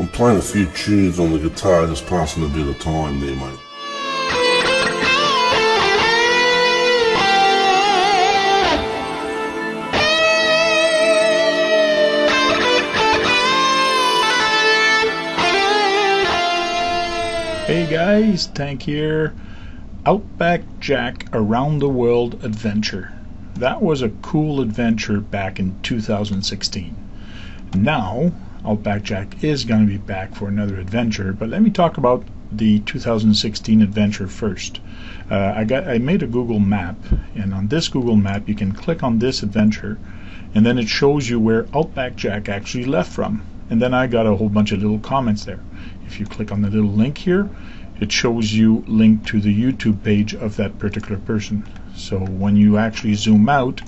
I'm playing a few tunes on the guitar, just passing a bit of time there, mate. Hey guys, Tank here. Outback Jack Around the World Adventure. That was a cool adventure back in 2016. Now, Outback Jack is going to be back for another adventure, but let me talk about the 2016 adventure first. I made a Google map, and on this Google map you can click on this adventure, and then it shows you where Outback Jack actually left from. And then I got a whole bunch of little comments there. If you click on the little link here, it shows you link to the YouTube page of that particular person. So when you actually zoom out,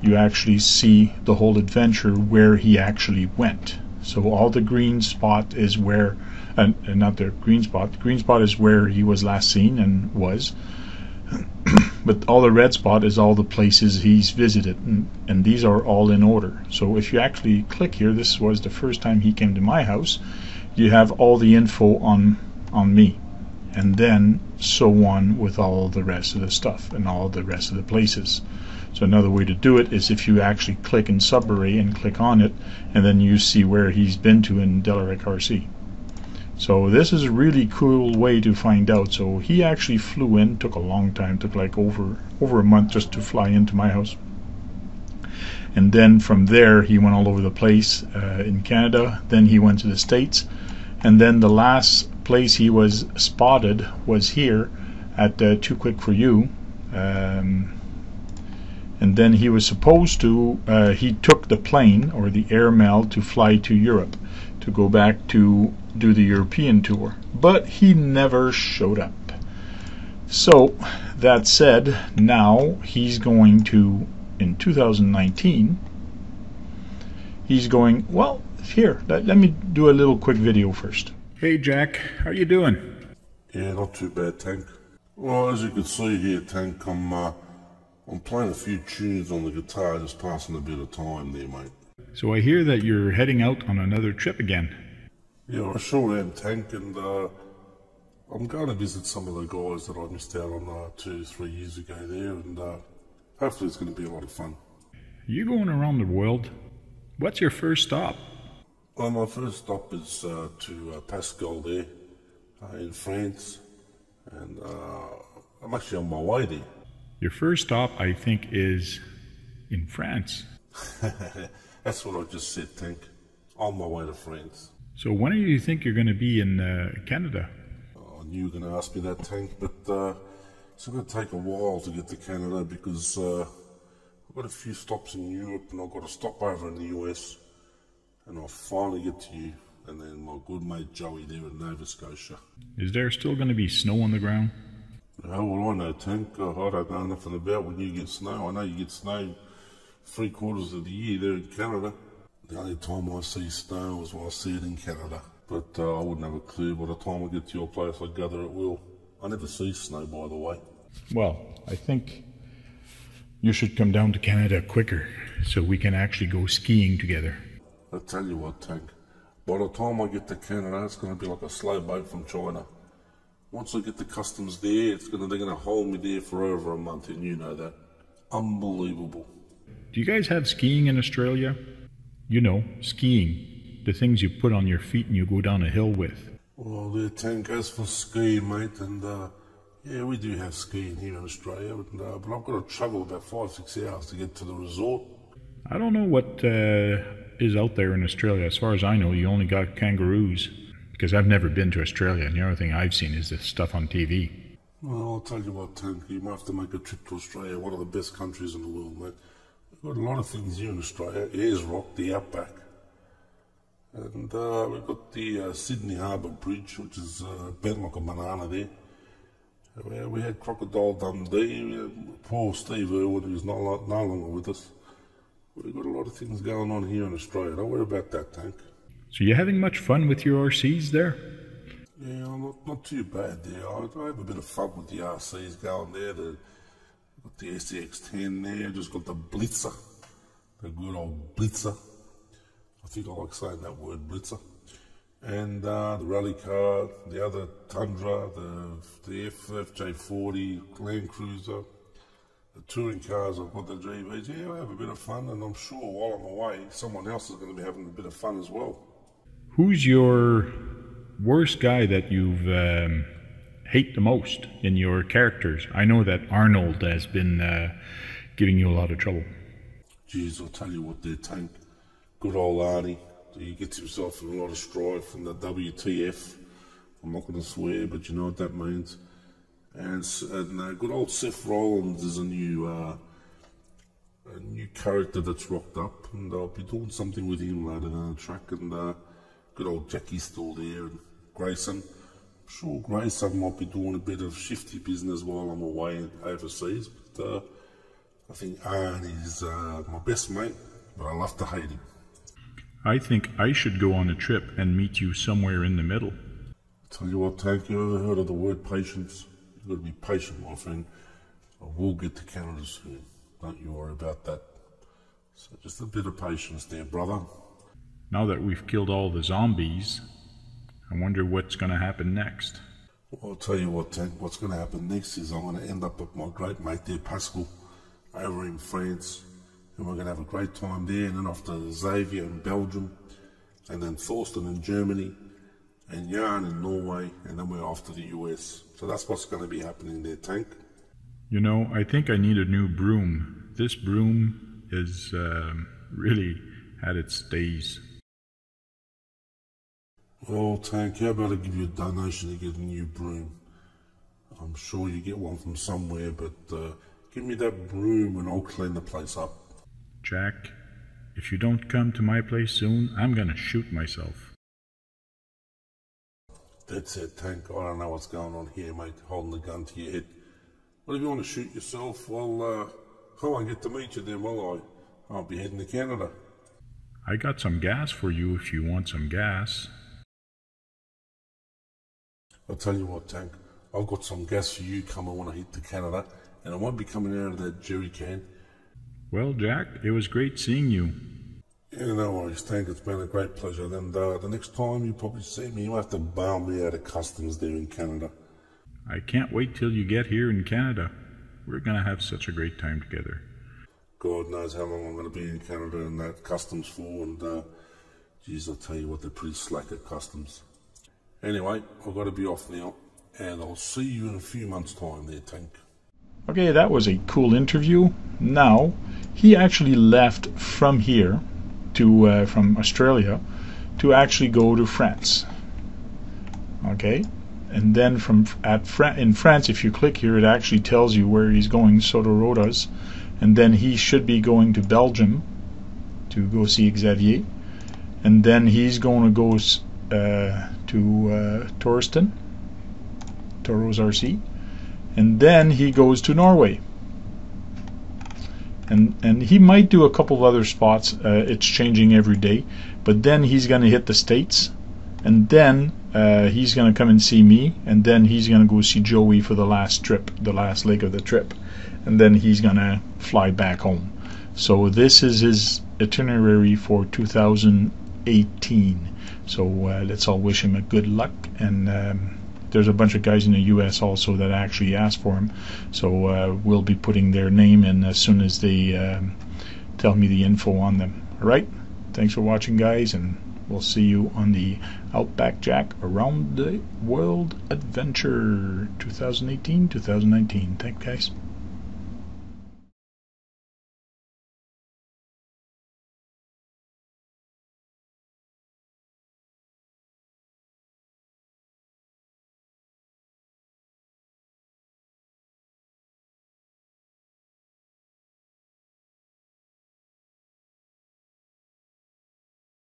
you actually see the whole adventure where he actually went. So all the green spot is where, the green spot is where he was last seen and was. But all the red spot is all the places he's visited, and these are all in order. So if you actually click here, this was the first time he came to my house, you have all the info on me, and then so on with all the rest of the stuff and all the rest of the places. So another way to do it is if you actually click in Subarray and click on it, and then you see where he's been to in Delaric RC. So this is a really cool way to find out. So he actually flew in, took a long time, took like over a month just to fly into my house. And then from there he went all over the place in Canada, then he went to the States, and then the last place he was spotted was here at Too Quick For You. And then he was supposed to, he took the plane or the airmail to fly to Europe to go back to do the European tour, but he never showed up. So that said, now he's going to, in 2019, he's going, well, here, let me do a little quick video first. Hey Jack, how you doing? Yeah, not too bad, Tank. Well, as you can see here, Tank, I'm playing a few tunes on the guitar, just passing a bit of time there, mate. So I hear that you're heading out on another trip again. Yeah, I sure am, Tank, and I'm going to visit some of the guys that I missed out on 2-3 years ago there, and hopefully it's going to be a lot of fun. You're going around the world. What's your first stop? Well, my first stop is to Pascal there in France, and I'm actually on my way there. Your first stop, I think, is in France. That's what I just said, Tank. On my way to France. So when do you think you're going to be in Canada? Oh, I knew you were going to ask me that, Tank, but it's going to take a while to get to Canada because I've got a few stops in Europe and I've got a stop over in the US, and I'll finally get to you and then my good mate Joey there in Nova Scotia. Is there still going to be snow on the ground? Oh, well, I know, Tank. I don't know nothing about when you get snow. I know you get snow 3/4 of the year there in Canada. The only time I see snow is when I see it in Canada. But I wouldn't have a clue. By the time I get to your place, I gather it will. I never see snow, by the way. Well, I think you should come down to Canada quicker so we can actually go skiing together. I tell you what, Tank. By the time I get to Canada, it's going to be like a slow boat from China. Once I get the customs there, they're going to hold me there for over a month, and you know that. Unbelievable. Do you guys have skiing in Australia? You know, skiing. The things you put on your feet and you go down a hill with. Well, there, Tank, as for skiing, mate, and yeah, we do have skiing here in Australia, but I've got to travel about 5-6 hours to get to the resort. I don't know what is out there in Australia. As far as I know, you only got kangaroos. Because I've never been to Australia, and the only thing I've seen is this stuff on TV. Well, I'll tell you what, Tank, you might have to make a trip to Australia, one of the best countries in the world, mate. We've got a lot of things here in Australia. Ayers Rock, the Outback. And we've got the Sydney Harbour Bridge, which is bent like a banana there. We had Crocodile Dundee, we had poor Steve Irwin, who's no longer with us. We've got a lot of things going on here in Australia. Don't worry about that, Tank. So you having much fun with your RCs there? Yeah, not too bad there. I have a bit of fun with the RCs going there. Got the SCX-10 there, just got the Blitzer. The good old Blitzer. I think I like saying that word, Blitzer. and the rally car, the other Tundra, the FJ40 Land Cruiser, the touring cars I've got, the GBs. Yeah, I have a bit of fun, and I'm sure while I'm away, someone else is going to be having a bit of fun as well. Who's your worst guy that you've hate the most in your characters? I know that Arnold has been giving you a lot of trouble. Jeez, I'll tell you what, their tank, good old Arnie, he gets himself in a lot of strife and the WTF. I'm not going to swear, but you know what that means. And good old Seth Rollins is a new character that's rocked up, and I'll be doing something with him later down the track. And good old Jackie's still there, and Grayson. I'm sure Grayson might be doing a bit of shifty business while I'm away and overseas, but I think Anne is my best mate, but I love to hate him. I think I should go on a trip and meet you somewhere in the middle. I tell you what, Tank, you ever heard of the word patience? You've got to be patient, my friend. I will get to Canada soon. Don't you worry about that. So just a bit of patience there, brother. Now that we've killed all the zombies, I wonder what's going to happen next. Well, I'll tell you what, Tank, what's going to happen next is I'm going to end up with my great mate there, Pascal, over in France, and we're going to have a great time there, and then off to Xavier in Belgium, and then Thorsten in Germany, and Yann in Norway, and then we're off to the US. So that's what's going to be happening there, Tank. You know, I think I need a new broom. This broom is really had its days. Well, Tank, how about I give you a donation to get a new broom? I'm sure you get one from somewhere, but give me that broom and I'll clean the place up. Jack, if you don't come to my place soon, I'm going to shoot myself. That's it, Tank. I don't know what's going on here, mate, holding the gun to your head. Well, if you want to shoot yourself, well, I won't get to meet you then, will I? I'll be heading to Canada. I got some gas for you if you want some gas. I'll tell you what, Tank, I've got some gas for you coming when I hit to Canada, and I won't be coming out of that jerry can. Well, Jack, it was great seeing you. Yeah, no worries, Tank, it's been a great pleasure, and the next time you probably see me, you'll have to bail me out of customs there in Canada. I can't wait till you get here in Canada. We're going to have such a great time together. God knows how long I'm going to be in Canada and that customs for, and geez, I'll tell you what, they're pretty slack at customs. Anyway, I've got to be off now, and I'll see you in a few months' time there, Tank. Okay, that was a cool interview. Now, he actually left from here, from Australia, to actually go to France. Okay, and then in France, if you click here, it actually tells you where he's going, Sodorotas, and then he should be going to Belgium to go see Xavier, and then he's going to go to Thorsten, Toros RC, and then he goes to Norway, and he might do a couple of other spots. It's changing every day, but then he's going to hit the States, and then he's going to come and see me, and then he's going to go see Joey for the last trip, the last leg of the trip, and then he's going to fly back home. So this is his itinerary for 2018. So let's all wish him a good luck, and there's a bunch of guys in the US also that actually asked for him, so we'll be putting their name in as soon as they tell me the info on them. Alright, thanks for watching, guys, and we'll see you on the Outback Jack Around the World Adventure 2018-2019. Thanks, guys.